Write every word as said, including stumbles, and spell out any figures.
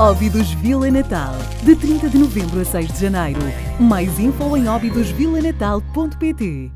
Óbidos Vila Natal, de trinta de novembro a seis de janeiro. Mais info em óbidos vila natal ponto pt.